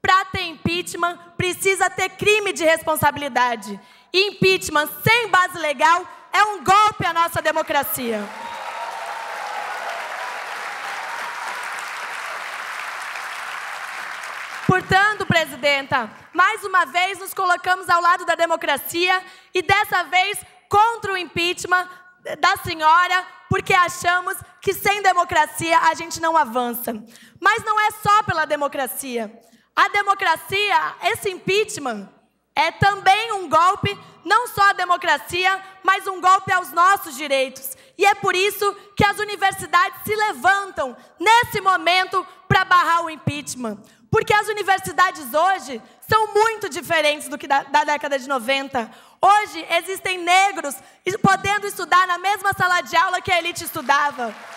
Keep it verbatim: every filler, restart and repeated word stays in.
Para ter impeachment, precisa ter crime de responsabilidade. Impeachment sem base legal é um golpe à nossa democracia. Portanto, presidenta, mais uma vez nos colocamos ao lado da democracia e dessa vez contra o impeachment da senhora, porque achamos que sem democracia a gente não avança. Mas não é só pela democracia. A democracia, esse impeachment, é também um golpe, não só à democracia, mas um golpe aos nossos direitos. E é por isso que as universidades se levantam nesse momento para barrar o impeachment. Porque as universidades hoje são muito diferentes do que da, da década de noventa. Hoje existem negros podendo estudar na mesma sala de aula que a elite estudava.